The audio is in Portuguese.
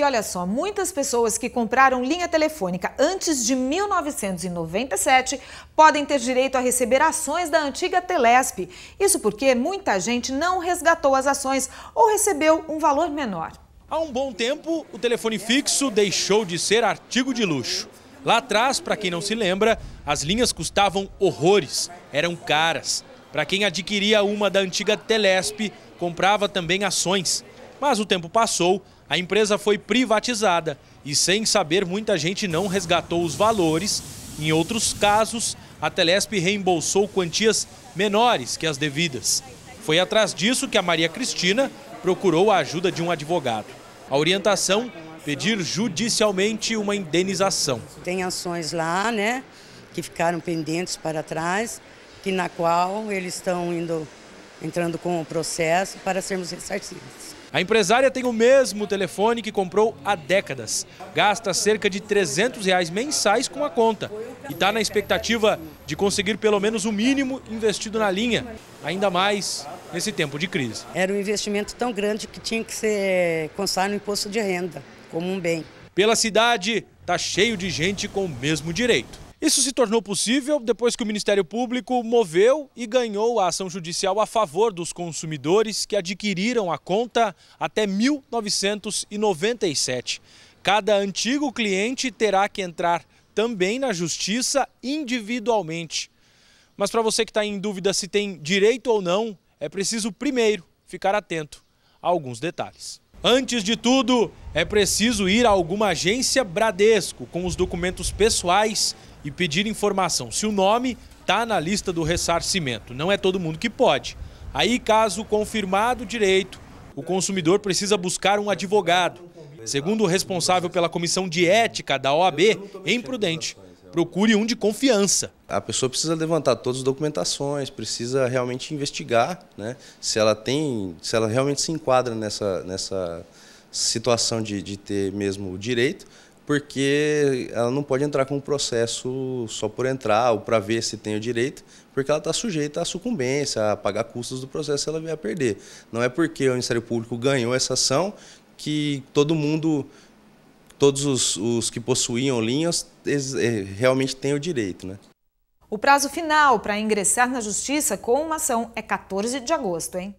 E olha só, muitas pessoas que compraram linha telefônica antes de 1997 podem ter direito a receber ações da antiga Telesp. Isso porque muita gente não resgatou as ações ou recebeu um valor menor. Há um bom tempo, o telefone fixo deixou de ser artigo de luxo. Lá atrás, para quem não se lembra, as linhas custavam horrores, eram caras. Para quem adquiria uma da antiga Telesp, comprava também ações. Mas o tempo passou, a empresa foi privatizada e, sem saber, muita gente não resgatou os valores. Em outros casos, a Telesp reembolsou quantias menores que as devidas. Foi atrás disso que a Maria Cristina procurou a ajuda de um advogado. A orientação: pedir judicialmente uma indenização. Tem ações lá, né, que ficaram pendentes para trás, que na qual eles estão entrando com o processo para sermos ressarcidos. A empresária tem o mesmo telefone que comprou há décadas. Gasta cerca de R$300 mensais com a conta e está na expectativa de conseguir pelo menos o mínimo investido na linha, ainda mais nesse tempo de crise. Era um investimento tão grande que tinha que ser constar no imposto de renda, como um bem. Pela cidade, está cheio de gente com o mesmo direito. Isso se tornou possível depois que o Ministério Público moveu e ganhou a ação judicial a favor dos consumidores que adquiriram a conta até 1997. Cada antigo cliente terá que entrar também na justiça individualmente. Mas para você que está em dúvida se tem direito ou não, é preciso primeiro ficar atento a alguns detalhes. Antes de tudo, é preciso ir a alguma agência Bradesco com os documentos pessoais e pedir informação se o nome está na lista do ressarcimento. Não é todo mundo que pode. Aí, caso confirmado o direito, o consumidor precisa buscar um advogado. Segundo o responsável pela comissão de ética da OAB, em Prudente, procure um de confiança. A pessoa precisa levantar todas as documentações, precisa realmente investigar, né, se ela realmente se enquadra nessa situação de ter mesmo o direito, porque ela não pode entrar com um processo só por entrar ou para ver se tem o direito, porque ela está sujeita à sucumbência, a pagar custos do processo se ela vier a perder. Não é porque o Ministério Público ganhou essa ação que todo mundo... Todos os que possuíam linhas realmente têm o direito, né? O prazo final para ingressar na justiça com uma ação é 14 de agosto, hein?